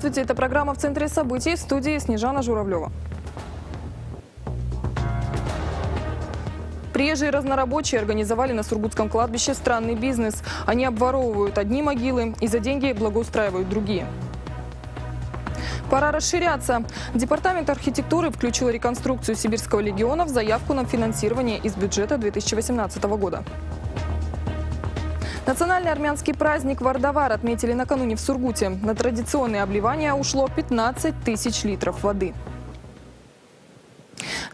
Здравствуйте, это программа «В центре событий», в студии Снежана Журавлева. Приезжие разнорабочие организовали на Сургутском кладбище странный бизнес. Они обворовывают одни могилы и за деньги благоустраивают другие. Пора расширяться. Департамент архитектуры включил реконструкцию Сибирского легиона в заявку на финансирование из бюджета 2018 года. Национальный армянский праздник Вардавар отметили накануне в Сургуте. На традиционные обливания ушло 15 тысяч литров воды.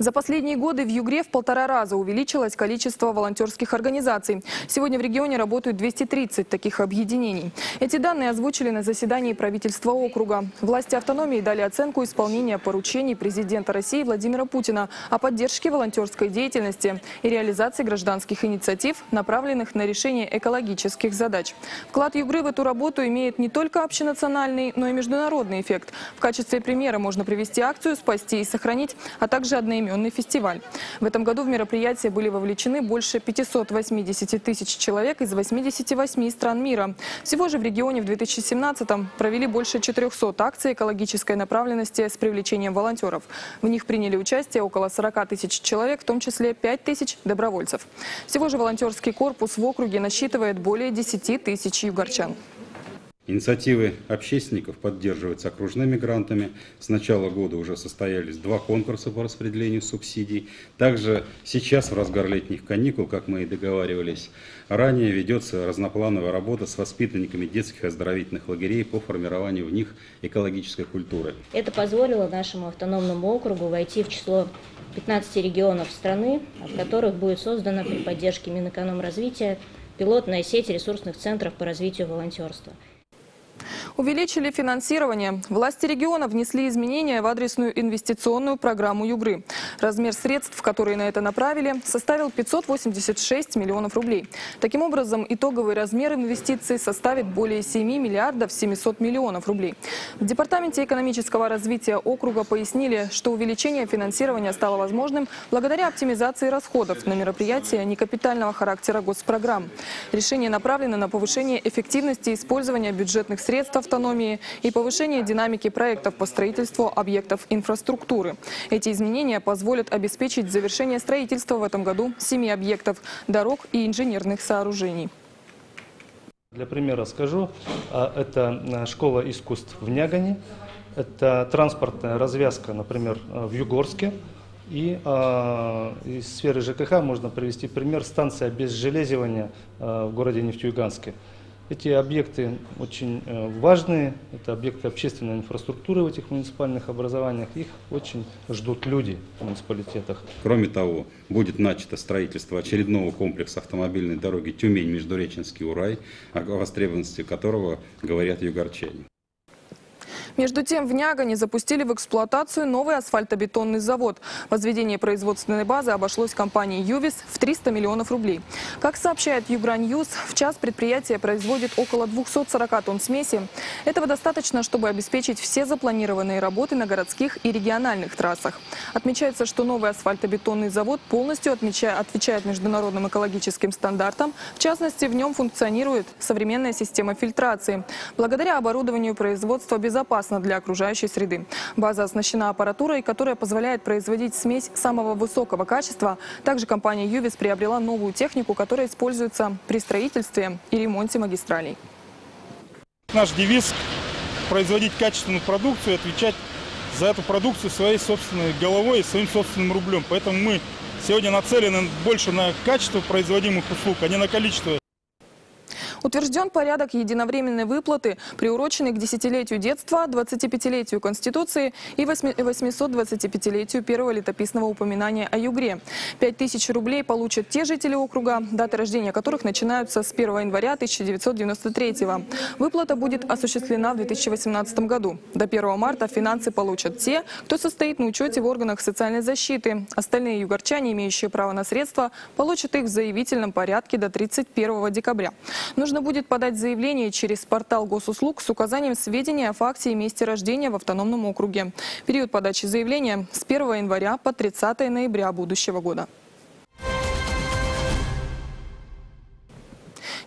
За последние годы в Югре в 1,5 раза увеличилось количество волонтерских организаций. Сегодня в регионе работают 230 таких объединений. Эти данные озвучили на заседании правительства округа. Власти автономии дали оценку исполнения поручений президента России Владимира Путина о поддержке волонтерской деятельности и реализации гражданских инициатив, направленных на решение экологических задач. Вклад Югры в эту работу имеет не только общенациональный, но и международный эффект. В качестве примера можно привести акцию «Спасти и сохранить», а также одноименный фестиваль. В этом году в мероприятие были вовлечены больше 580 тысяч человек из 88 стран мира. Всего же в регионе в 2017-м провели больше 400 акций экологической направленности с привлечением волонтеров. В них приняли участие около 40 тысяч человек, в том числе 5 тысяч добровольцев. Всего же волонтерский корпус в округе насчитывает более 10 тысяч югорчан. Инициативы общественников поддерживаются окружными грантами. С начала года уже состоялись 2 конкурса по распределению субсидий. Также сейчас, в разгар летних каникул, как мы и договаривались ранее, ведется разноплановая работа с воспитанниками детских оздоровительных лагерей по формированию в них экологической культуры. Это позволило нашему автономному округу войти в число 15 регионов страны, в которых будет создана при поддержке Минэкономразвития пилотная сеть ресурсных центров по развитию волонтерства. Увеличили финансирование. Власти региона внесли изменения в адресную инвестиционную программу Югры. Размер средств, которые на это направили, составил 586 миллионов рублей. Таким образом, итоговый размер инвестиций составит более 7 миллиардов 700 миллионов рублей. В Департаменте экономического развития округа пояснили, что увеличение финансирования стало возможным благодаря оптимизации расходов на мероприятия некапитального характера госпрограмм. Решение направлено на повышение эффективности использования бюджетных средств автономии и повышение динамики проектов по строительству объектов инфраструктуры. Эти изменения позволят обеспечить завершение строительства в этом году 7 объектов дорог и инженерных сооружений. Для примера скажу, это школа искусств в Нягане, это транспортная развязка, например, в Югорске. И из сферы ЖКХ можно привести пример станции обезжелезивания в городе Нефтьюганске. Эти объекты очень важные, это объекты общественной инфраструктуры в этих муниципальных образованиях, их очень ждут люди в муниципалитетах. Кроме того, будет начато строительство очередного комплекса автомобильной дороги Тюмень-Междуреченский Урай, о востребованности которого говорят югорчане. Между тем, в Нягане запустили в эксплуатацию новый асфальтобетонный завод. Возведение производственной базы обошлось компании «Ювис» в 300 миллионов рублей. Как сообщает Юграньюз, в час предприятие производит около 240 тонн смеси. Этого достаточно, чтобы обеспечить все запланированные работы на городских и региональных трассах. Отмечается, что новый асфальтобетонный завод полностью отвечает международным экологическим стандартам. В частности, в нем функционирует современная система фильтрации. Благодаря оборудованию производства безопасно для окружающей среды. База оснащена аппаратурой, которая позволяет производить смесь самого высокого качества. Также компания «Ювис» приобрела новую технику, которая используется при строительстве и ремонте магистралей. Наш девиз – производить качественную продукцию и отвечать за эту продукцию своей собственной головой и своим собственным рублем. Поэтому мы сегодня нацелены больше на качество производимых услуг, а не на количество. Утвержден порядок единовременной выплаты, приуроченный к 10-летию детства, 25-летию Конституции и 825-летию первого летописного упоминания о Югре. 5000 рублей получат те жители округа, даты рождения которых начинаются с 1 января 1993-го. Выплата будет осуществлена в 2018 году. До 1 марта финансы получат те, кто состоит на учете в органах социальной защиты. Остальные югорчане, имеющие право на средства, получат их в заявительном порядке до 31 декабря. Нужно будет подать заявление через портал госуслуг с указанием сведений о факте и месте рождения в автономном округе. Период подачи заявления с 1 января по 30 ноября будущего года.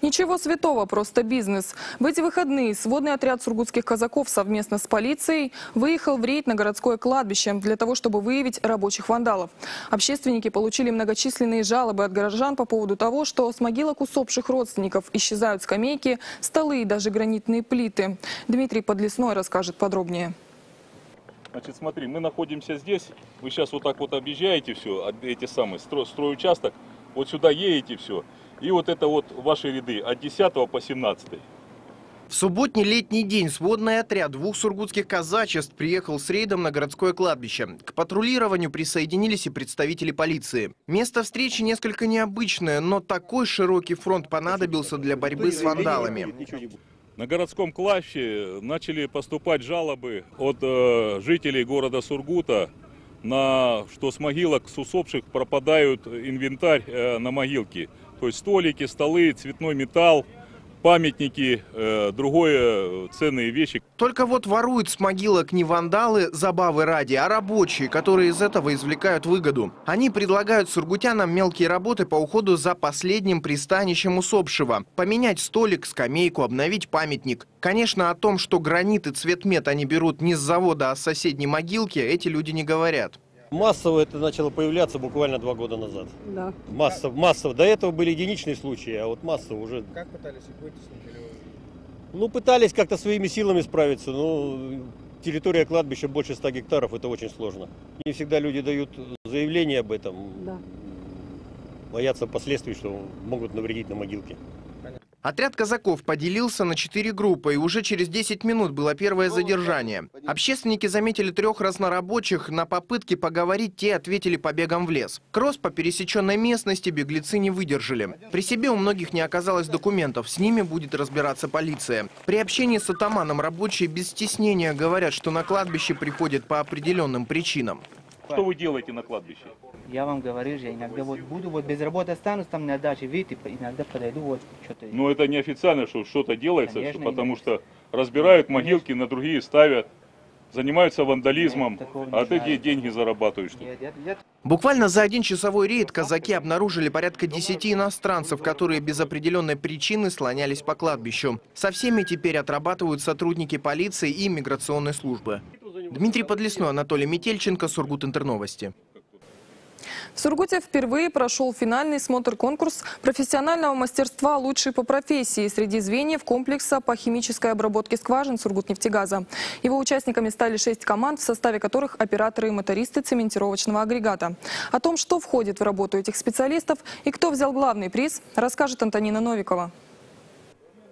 Ничего святого, просто бизнес. В эти выходные сводный отряд сургутских казаков совместно с полицией выехал в рейд на городское кладбище для того, чтобы выявить рабочих вандалов. Общественники получили многочисленные жалобы от горожан по поводу того, что с могилок усопших родственников исчезают скамейки, столы и даже гранитные плиты. Дмитрий Подлесной расскажет подробнее. Значит, смотри, мы находимся здесь, вы сейчас вот так вот объезжаете все, стройучасток, вот сюда едете все, и вот это вот ваши ряды от 10 по 17. В субботний летний день сводный отряд двух сургутских казачеств приехал с рейдом на городское кладбище. К патрулированию присоединились и представители полиции. Место встречи несколько необычное, но такой широкий фронт понадобился для борьбы с вандалами. На городском кладбище начали поступать жалобы от жителей города Сургута, что с могилок, с усопших пропадают инвентарь на могилке. То есть столики, столы, цветной металл, памятники, другие ценные вещи. Только вот воруют с могилок не вандалы, забавы ради, а рабочие, которые из этого извлекают выгоду. Они предлагают сургутянам мелкие работы по уходу за последним пристанищем усопшего. Поменять столик, скамейку, обновить памятник. Конечно, о том, что гранит и цветмет они берут не с завода, а с соседней могилки, эти люди не говорят. Массово это начало появляться буквально 2 года назад. Да. Массово. До этого были единичные случаи, а вот массово уже... Как пытались их вытеснить? Ну, пытались как-то своими силами справиться, но территория кладбища больше 100 гектаров, это очень сложно. Не всегда люди дают заявление об этом, да. Боятся последствий, что могут навредить на могилке. Отряд казаков поделился на 4 группы, и уже через 10 минут было первое задержание. Общественники заметили 3 разнорабочих. На попытки поговорить те ответили побегом в лес. Кросс по пересеченной местности беглецы не выдержали. При себе у многих не оказалось документов. С ними будет разбираться полиция. При общении с атаманом рабочие без стеснения говорят, что на кладбище приходят по определенным причинам. Что вы делаете на кладбище? Я вам говорю, я иногда вот буду, вот без работы останусь там на даче, видите, иногда подойду, вот что-то... Но это не официально, что что-то делается, конечно, потому что разбирают могилки, на другие ставят, занимаются вандализмом, а ты деньги зарабатываешь. Нет. Буквально за 1-часовой рейд казаки обнаружили порядка 10 иностранцев, которые без определенной причины слонялись по кладбищу. Со всеми теперь отрабатывают сотрудники полиции и миграционной службы. Дмитрий Подлесной, Анатолий Метельченко, Сургут Интерновости. В Сургуте впервые прошел финальный смотр-конкурс профессионального мастерства «Лучшие по профессии» среди звеньев комплекса по химической обработке скважин «Сургутнефтегаза». Его участниками стали 6 команд, в составе которых операторы и мотористы цементировочного агрегата. О том, что входит в работу этих специалистов и кто взял главный приз, расскажет Антонина Новикова.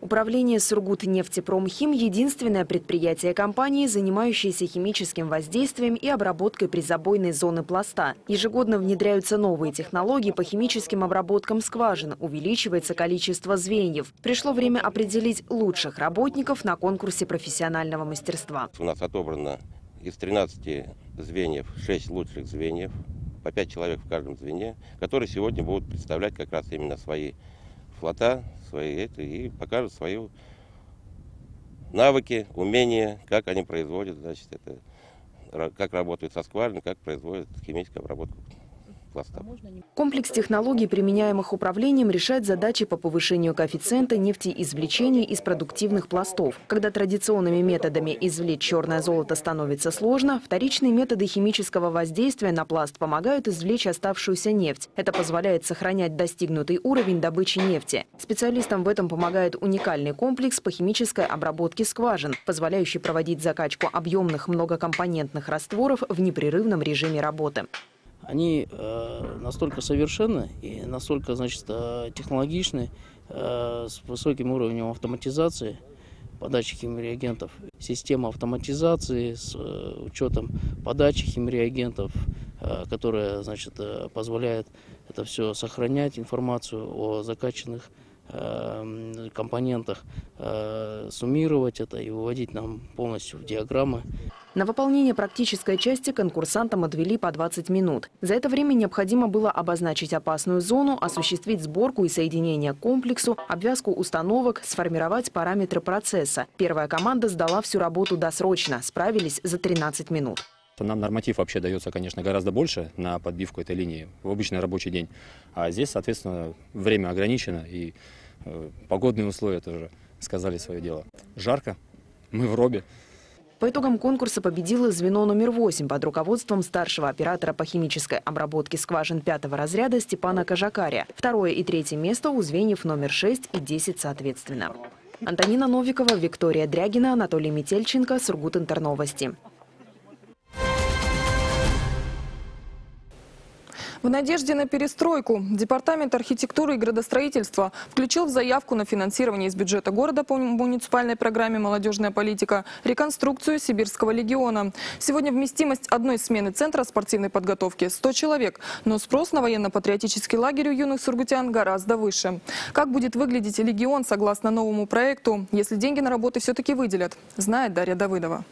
Управление «Сургутнефтепромхим» – единственное предприятие компании, занимающееся химическим воздействием и обработкой призабойной зоны пласта. Ежегодно внедряются новые технологии по химическим обработкам скважин, увеличивается количество звеньев. Пришло время определить лучших работников на конкурсе профессионального мастерства. У нас отобрано из 13 звеньев 6 лучших звеньев, по 5 человек в каждом звене, которые сегодня будут представлять как раз именно свои флота, и покажут свои навыки, умения, как они производят, значит, это, как работают со скважиной, как производят химическую обработку. Комплекс технологий, применяемых управлением, решает задачи по повышению коэффициента нефтеизвлечения из продуктивных пластов. Когда традиционными методами извлечь черное золото становится сложно, вторичные методы химического воздействия на пласт помогают извлечь оставшуюся нефть. Это позволяет сохранять достигнутый уровень добычи нефти. Специалистам в этом помогает уникальный комплекс по химической обработке скважин, позволяющий проводить закачку объемных многокомпонентных растворов в непрерывном режиме работы. Они настолько совершенны и настолько, значит, технологичны, с высоким уровнем автоматизации, подачи химреагентов. Система автоматизации с учетом подачи химреагентов, которая, значит, позволяет это все сохранять, информацию о закачанных компонентах, суммировать это и выводить нам полностью в диаграммы. На выполнение практической части конкурсантам отвели по 20 минут. За это время необходимо было обозначить опасную зону, осуществить сборку и соединение к комплексу, обвязку установок, сформировать параметры процесса. Первая команда сдала всю работу досрочно, справились за 13 минут. Нам норматив вообще дается, конечно, гораздо больше на подбивку этой линии в обычный рабочий день. А здесь, соответственно, время ограничено, и погодные условия тоже сказали свое дело. Жарко, мы в робе. По итогам конкурса победило звено номер 8 под руководством старшего оператора по химической обработке скважин 5-го разряда Степана Кожакаря. Второе и третье место у звеньев номер 6 и 10 соответственно. Антонина Новикова, Виктория Дрягина, Анатолий Метельченко, Сургутинтерновости. В надежде на перестройку Департамент архитектуры и градостроительства включил в заявку на финансирование из бюджета города по муниципальной программе «Молодежная политика» реконструкцию Сибирского легиона. Сегодня вместимость одной смены Центра спортивной подготовки – 100 человек, но спрос на военно-патриотический лагерь у юных сургутян гораздо выше. Как будет выглядеть легион согласно новому проекту, если деньги на работы все-таки выделят, знает Дарья Давыдова.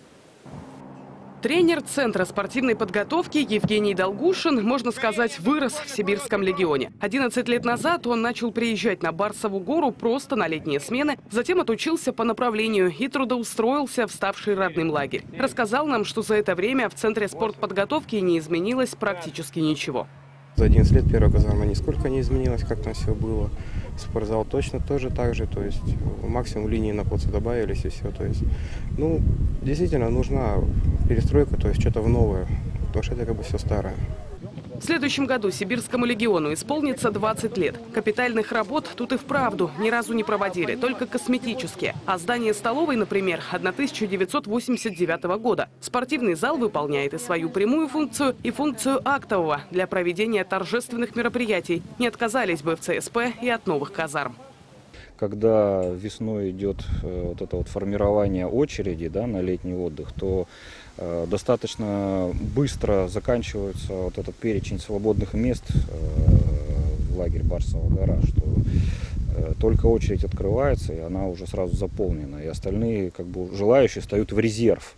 Тренер Центра спортивной подготовки Евгений Долгушин, можно сказать, вырос в Сибирском легионе. 11 лет назад он начал приезжать на Барсову гору просто на летние смены, затем отучился по направлению и трудоустроился в ставший родным лагерь. Рассказал нам, что за это время в Центре спортподготовки не изменилось практически ничего. За 11 лет первая казарма нисколько не изменилась, как там все было. Спортзал точно тоже так же, то есть максимум линии на плацу добавились и все. То есть, ну, действительно нужна перестройка, то есть что-то в новое, потому что это как бы все старое. В следующем году Сибирскому легиону исполнится 20 лет. Капитальных работ тут и вправду ни разу не проводили, только косметические. А здание столовой, например, 1989 года. Спортивный зал выполняет и свою прямую функцию, и функцию актового для проведения торжественных мероприятий. Не отказались бы в ЦСП и от новых казарм. Когда весной идет вот это вот формирование очереди, да, на летний отдых, то достаточно быстро заканчивается вот этот перечень свободных мест в лагерь Барсова гора, что только очередь открывается, и она уже сразу заполнена, и остальные как бы желающие встают в резерв.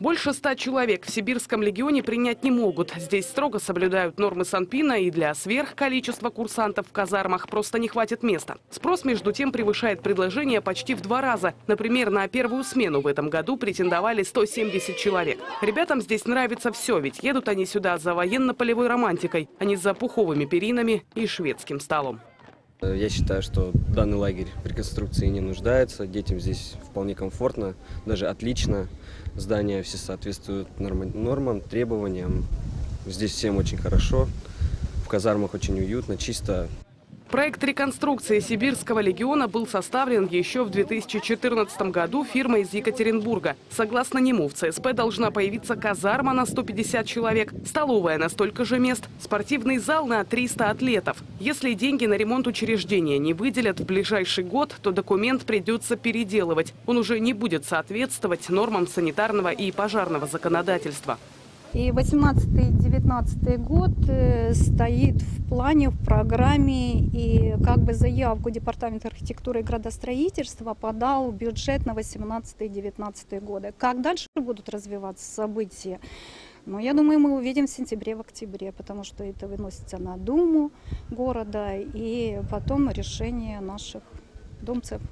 Больше 100 человек в Сибирском легионе принять не могут. Здесь строго соблюдают нормы Санпина, и для сверхколичества курсантов в казармах просто не хватит места. Спрос, между тем, превышает предложение почти в 2 раза. Например, на первую смену в этом году претендовали 170 человек. Ребятам здесь нравится все, ведь едут они сюда за военно-полевой романтикой, а не за пуховыми перинами и шведским столом. Я считаю, что данный лагерь в реконструкции не нуждается. Детям здесь вполне комфортно, даже отлично. Здания все соответствуют нормам, требованиям. Здесь всем очень хорошо. В казармах очень уютно, чисто. Проект реконструкции Сибирского легиона был составлен еще в 2014 году фирмой из Екатеринбурга. Согласно нему, в ЦСП должна появиться казарма на 150 человек, столовая на столько же мест, спортивный зал на 300 атлетов. Если деньги на ремонт учреждения не выделят в ближайший год, то документ придется переделывать. Он уже не будет соответствовать нормам санитарного и пожарного законодательства. И 2018-2019 год стоит в плане, в программе, и как бы заявку Департамент архитектуры и градостроительства подал в бюджет на 2018-2019 годы. Как дальше будут развиваться события? Но я думаю, мы увидим в сентябре, в октябре, потому что это выносится на Думу города и потом решение наших думцев.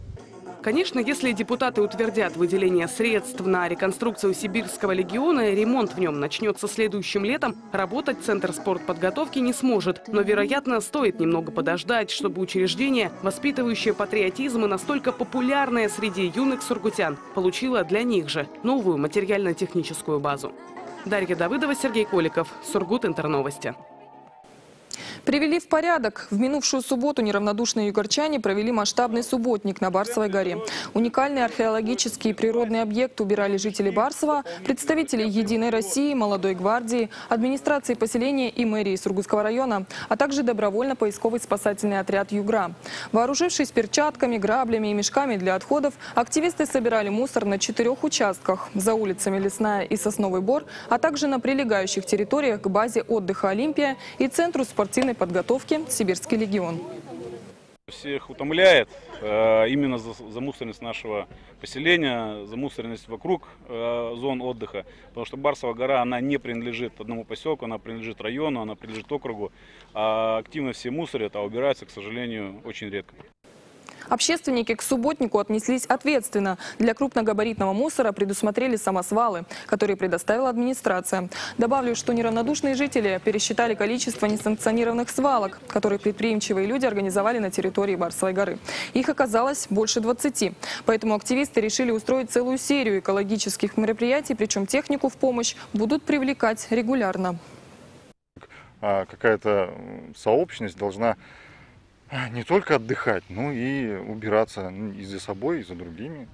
Конечно, если депутаты утвердят выделение средств на реконструкцию Сибирского легиона и ремонт в нем начнется следующим летом, работать Центр спортподготовки не сможет. Но, вероятно, стоит немного подождать, чтобы учреждение, воспитывающее патриотизм и настолько популярное среди юных сургутян, получило для них же новую материально-техническую базу. Дарья Давыдова, Сергей Коликов, Сургутинтерновости. Привели в порядок. В минувшую субботу неравнодушные югорчане провели масштабный субботник на Барсовой горе. Уникальный археологический и природный объект убирали жители Барсова, представители «Единой России», «Молодой гвардии», администрации поселения и мэрии Сургутского района, а также добровольно-поисковый спасательный отряд «Югра». Вооружившись перчатками, граблями и мешками для отходов, активисты собирали мусор на 4 участках – за улицами Лесная и Сосновый Бор, а также на прилегающих территориях к базе отдыха «Олимпия» и центру спортивной подготовки «Сибирский легион». Всех утомляет именно замусоренность нашего поселения, замусоренность вокруг зон отдыха, потому что Барсова гора, она не принадлежит одному поселку, она принадлежит району, она принадлежит округу. Активно все мусорят, а убираются, к сожалению, очень редко. Общественники к субботнику отнеслись ответственно. Для крупногабаритного мусора предусмотрели самосвалы, которые предоставила администрация. Добавлю, что неравнодушные жители пересчитали количество несанкционированных свалок, которые предприимчивые люди организовали на территории Барсовой горы. Их оказалось больше 20. Поэтому активисты решили устроить целую серию экологических мероприятий, причем технику в помощь будут привлекать регулярно. Какая-то сообщность должна не только отдыхать, но и убираться и за собой, и за другими.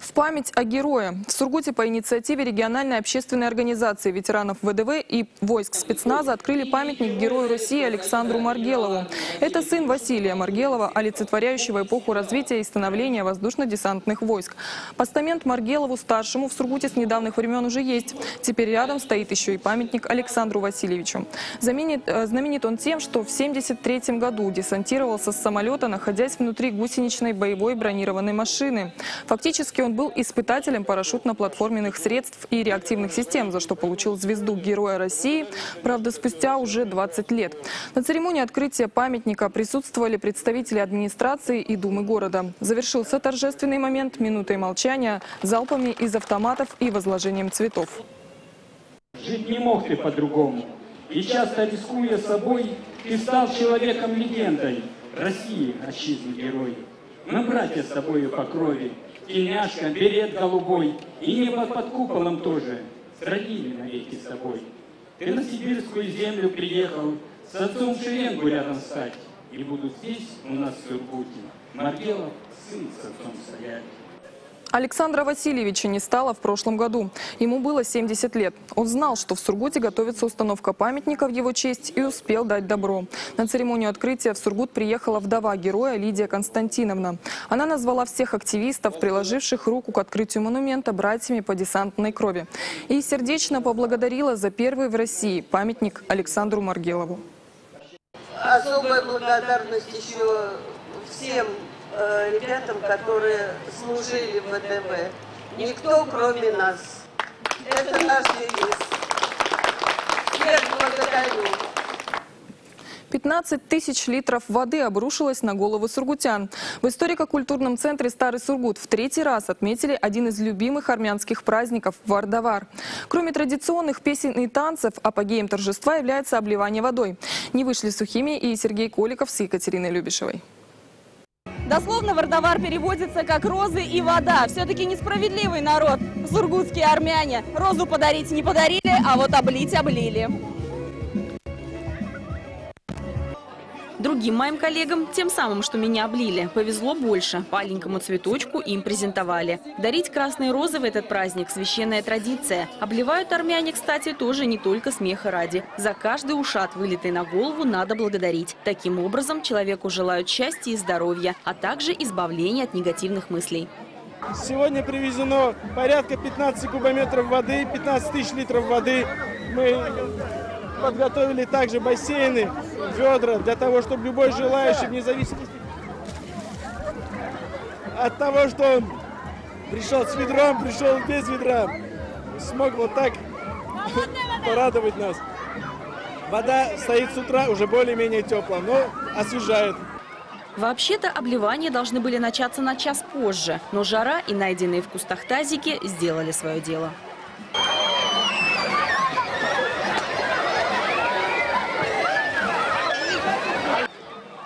В память о герое. В Сургуте по инициативе региональной общественной организации ветеранов ВДВ и войск спецназа открыли памятник герою России Александру Маргелову. Это сын Василия Маргелова, олицетворяющего эпоху развития и становления воздушно-десантных войск. Постамент Маргелову-старшему в Сургуте с недавних времен уже есть. Теперь рядом стоит еще и памятник Александру Васильевичу. Знаменит он тем, что в 1973 году десантировался с самолета, находясь внутри гусеничной боевой бронированной машины. Фактически он был испытателем парашютно-платформенных средств и реактивных систем, за что получил звезду Героя России, правда, спустя уже 20 лет. На церемонии открытия памятника присутствовали представители администрации и Думы города. Завершился торжественный момент минутой молчания, залпами из автоматов и возложением цветов. Жить не мог ты по-другому. И часто, рискуя собой, ты стал человеком-легендой. России, отчизны герои. Мы братья с тобою по крови. Тельняшка, берет голубой, и небо под куполом тоже, сродили навеки с тобой. Ты на сибирскую землю приехал, с отцом шеренгу рядом стать, и будут здесь у нас в Сургуте Маргелов, сын с отцом стоять. Александра Васильевича не стало в прошлом году. Ему было 70 лет. Он знал, что в Сургуте готовится установка памятника в его честь и успел дать добро. На церемонию открытия в Сургут приехала вдова героя Лидия Константиновна. Она назвала всех активистов, приложивших руку к открытию монумента, братьями по десантной крови. И сердечно поблагодарила за первый в России памятник Александру Маргелову. Особая благодарность еще всем ребятам, которые служили в ВДВ. Никто, кроме нас. Это наш девиз. Я благодарю. 15 тысяч литров воды обрушилось на головы сургутян. В историко-культурном центре «Старый Сургут» в третий раз отметили один из любимых армянских праздников – Вардавар. Кроме традиционных песен и танцев, апогеем торжества является обливание водой. Не вышли сухими и Сергей Коликов с Екатериной Любишевой. Дословно Вардавар переводится как «розы и вода». Все-таки несправедливый народ. Сургутские армяне. Розу подарить не подарили, а вот облить облили. Другим моим коллегам, тем самым, что меня облили, повезло больше. Маленькому цветочку им презентовали. Дарить красные розы в этот праздник – священная традиция. Обливают армяне, кстати, тоже не только смеха ради. За каждый ушат, вылитый на голову, надо благодарить. Таким образом, человеку желают счастья и здоровья, а также избавления от негативных мыслей. Сегодня привезено порядка 15 кубометров воды, 15 тысяч литров воды. Мы подготовили также бассейны, ведра, для того, чтобы любой желающий, вне зависимости от того, что он пришел с ведром, пришел без ведра, смог вот так порадовать нас. Вода стоит с утра, уже более-менее теплая, но освежает. Вообще-то обливания должны были начаться на час позже, но жара и найденные в кустах тазики сделали свое дело.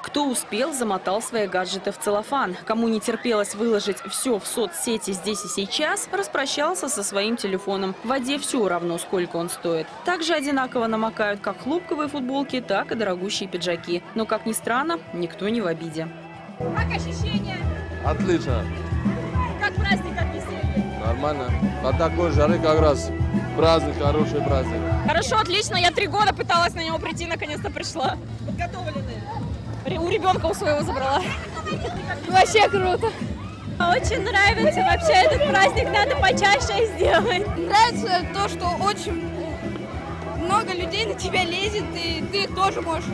Кто успел, замотал свои гаджеты в целлофан. Кому не терпелось выложить все в соцсети здесь и сейчас, распрощался со своим телефоном. В воде все равно, сколько он стоит. Также одинаково намокают как хлопковые футболки, так и дорогущие пиджаки. Но, как ни странно, никто не в обиде. Как ощущения? Отлично. Как праздник отнесли? Нормально. От такой жары как раз праздник, хороший праздник. Хорошо, отлично. Я 3 года пыталась на него прийти, наконец-то пришла. Подготовлены? У ребенка у своего забрала. Вообще круто. Очень нравится вообще этот праздник, надо почаще сделать. Нравится то, что очень много людей на тебя лезет, и ты их тоже можешь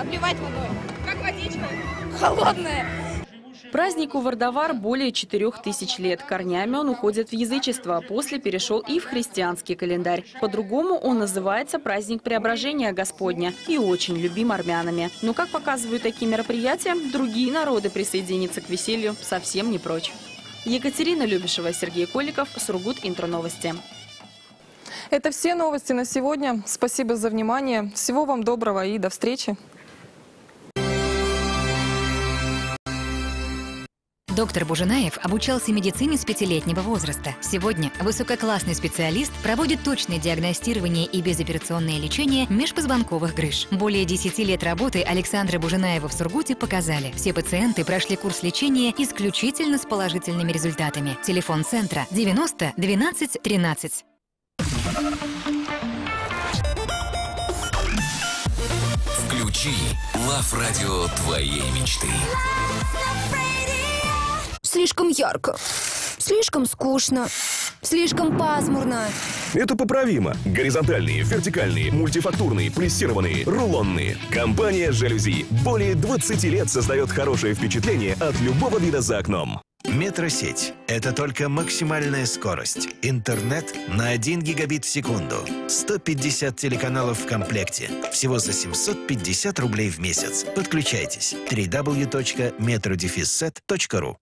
обливать водой. Как водичка? Холодная. Празднику Вардавар более 4000 лет. Корнями он уходит в язычество, а после перешел и в христианский календарь. По-другому он называется праздник Преображения Господня и очень любим армянами. Но, как показывают такие мероприятия, другие народы присоединятся к веселью совсем не прочь. Екатерина Любишева, Сергей Коликов, Сургут, Интроновости. Это все новости на сегодня. Спасибо за внимание. Всего вам доброго и до встречи. Доктор Бужинаев обучался медицине с 5-летнего возраста. Сегодня высококлассный специалист проводит точное диагностирование и безоперационное лечение межпозвонковых грыж. Более 10 лет работы Александра Бужинаева в Сургуте показали. Все пациенты прошли курс лечения исключительно с положительными результатами. Телефон центра 90 12 13. Включи LavRadio твоей мечты. Слишком ярко, слишком скучно, слишком пасмурно. Это поправимо. Горизонтальные, вертикальные, мультифактурные, плиссированные, рулонные. Компания «Жалюзи» более 20 лет создает хорошее впечатление от любого вида за окном. Метросеть – это только максимальная скорость. Интернет на 1 гигабит в секунду. 150 телеканалов в комплекте. Всего за 750 рублей в месяц. Подключайтесь. www.metrodefissat.ru.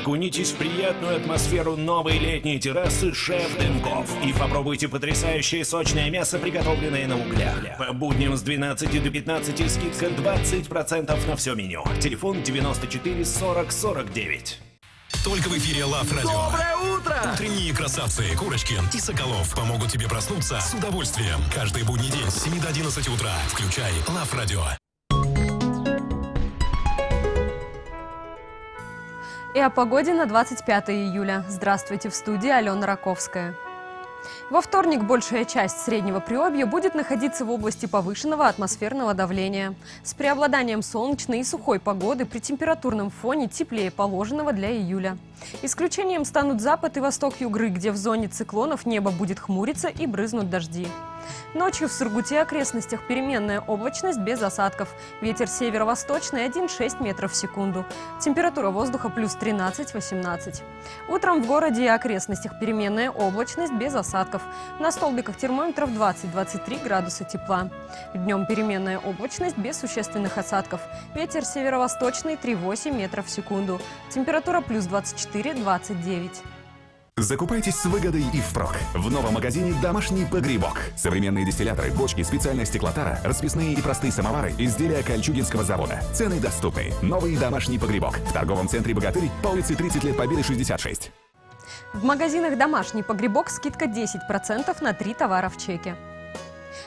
Окунитесь в приятную атмосферу новой летней террасы «Шеф Дымков» и попробуйте потрясающее сочное мясо, приготовленное на углях. По будням с 12 до 15 скидка 20% на все меню. Телефон 94 40 49. Только в эфире LavRadio. Доброе утро! Утренние красавцы Курочкин и Соколов помогут тебе проснуться с удовольствием. Каждый будний день с 7 до 11 утра. Включай LavRadio. И о погоде на 25 июля. Здравствуйте, в студии Алена Раковская. Во вторник большая часть Среднего Приобья будет находиться в области повышенного атмосферного давления. С преобладанием солнечной и сухой погоды при температурном фоне теплее положенного для июля. Исключением станут запад и восток Югры, где в зоне циклонов небо будет хмуриться и брызнут дожди. Ночью в Сургуте и окрестностях переменная облачность без осадков. Ветер северо-восточный 1,6 метров в секунду. Температура воздуха плюс 13-18. Утром в городе и окрестностях переменная облачность без осадков. На столбиках термометров 20-23 градуса тепла. Днем переменная облачность без существенных осадков. Ветер северо-восточный 3,8 метров в секунду. Температура плюс 24-29. Закупайтесь с выгодой и впрок в новом магазине «Домашний погребок». Современные дистилляторы, бочки, специальная стеклотара, расписные и простые самовары, изделия кольчугинского завода. Цены доступны. Новый «Домашний погребок» в торговом центре «Богатырь» по улице 30 лет Победы, 66. В магазинах «Домашний погребок» скидка 10% на 3 товара в чеке.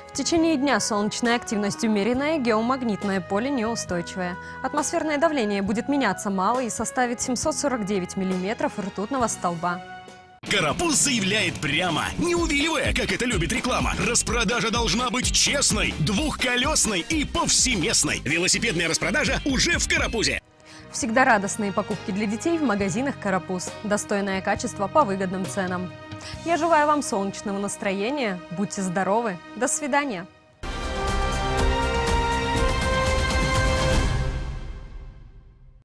В течение дня солнечная активность умеренная, геомагнитное поле неустойчивое. Атмосферное давление будет меняться мало и составит 749 мм ртутного столба. Карапуз заявляет прямо, не увиливая, как это любит реклама. Распродажа должна быть честной, двухколесной и повсеместной. Велосипедная распродажа уже в «Карапузе». Всегда радостные покупки для детей в магазинах «Карапуз». Достойное качество по выгодным ценам. Я желаю вам солнечного настроения. Будьте здоровы. До свидания.